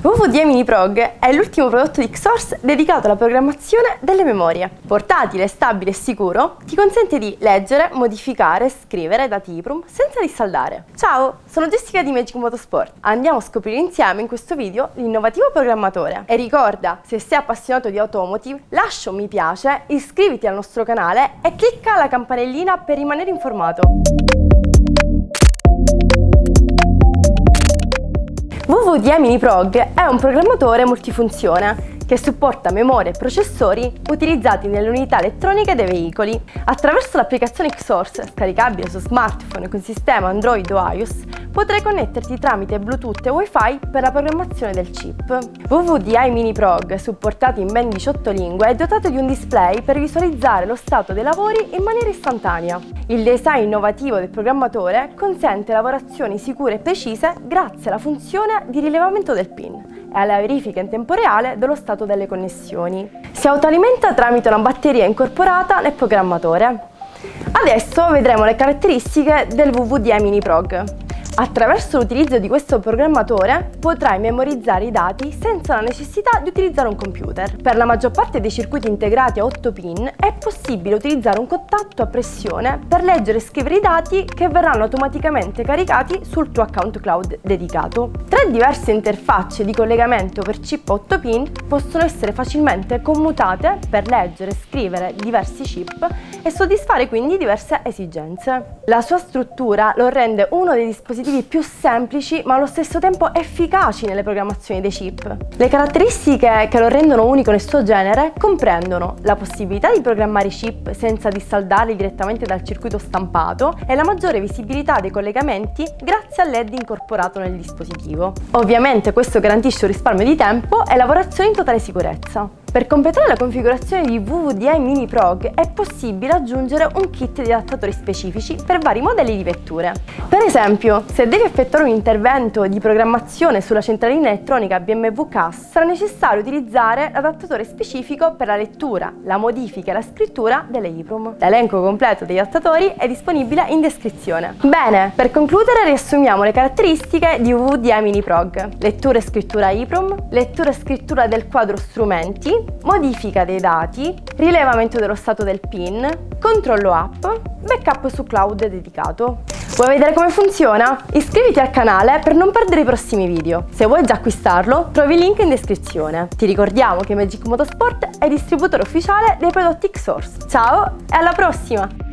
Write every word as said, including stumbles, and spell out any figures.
V V D I Mini Prog è l'ultimo prodotto di Xhorse dedicato alla programmazione delle memorie. Portatile, stabile e sicuro, ti consente di leggere, modificare, scrivere dati EEPROM senza riscaldare. Ciao, sono Jessica di Magic Motorsport. Andiamo a scoprire insieme in questo video l'innovativo programmatore. E ricorda, se sei appassionato di automotive, lascia un mi piace, iscriviti al nostro canale e clicca la campanellina per rimanere informato. V V D I Mini Prog è un programmatore multifunzione che supporta memoria e processori utilizzati nelle unità elettroniche dei veicoli. Attraverso l'applicazione Xhorse, scaricabile su smartphone con sistema Android o iOS, potrai connetterti tramite Bluetooth e Wi-Fi per la programmazione del chip. V V D I Mini Prog, supportato in ben diciotto lingue, è dotato di un display per visualizzare lo stato dei lavori in maniera istantanea. Il design innovativo del programmatore consente lavorazioni sicure e precise grazie alla funzione di rilevamento del PIN e alla verifica in tempo reale dello stato delle connessioni. Si autoalimenta tramite una batteria incorporata nel programmatore. Adesso vedremo le caratteristiche del V V D I Mini Prog. Attraverso l'utilizzo di questo programmatore potrai memorizzare i dati senza la necessità di utilizzare un computer. Per la maggior parte dei circuiti integrati a otto pin è possibile utilizzare un contatto a pressione per leggere e scrivere i dati che verranno automaticamente caricati sul tuo account cloud dedicato. Tre diverse interfacce di collegamento per chip otto pin possono essere facilmente commutate per leggere e scrivere diversi chip e soddisfare quindi diverse esigenze. La sua struttura lo rende uno dei dispositivi più semplici ma allo stesso tempo efficaci nelle programmazioni dei chip. Le caratteristiche che lo rendono unico nel suo genere comprendono la possibilità di programmare i chip senza dissaldarli direttamente dal circuito stampato e la maggiore visibilità dei collegamenti grazie al L E D incorporato nel dispositivo. Ovviamente questo garantisce un risparmio di tempo e lavorazione in totale sicurezza. Per completare la configurazione di V V D I Mini Prog è possibile aggiungere un kit di adattatori specifici per vari modelli di vetture. Per esempio, se devi effettuare un intervento di programmazione sulla centralina elettronica B M W C A S, sarà necessario utilizzare l'adattatore specifico per la lettura, la modifica e la scrittura delle EEPROM. L'elenco completo degli adattatori è disponibile in descrizione. Bene, per concludere riassumiamo le caratteristiche di V V D I Mini Prog. Lettura e scrittura EEPROM, lettura e scrittura del quadro strumenti, modifica dei dati, rilevamento dello stato del PIN, controllo app, backup su cloud dedicato. Vuoi vedere come funziona? Iscriviti al canale per non perdere i prossimi video. Se vuoi già acquistarlo, trovi il link in descrizione. Ti ricordiamo che Magic Motorsport è distributore ufficiale dei prodotti Xhorse. Ciao e alla prossima!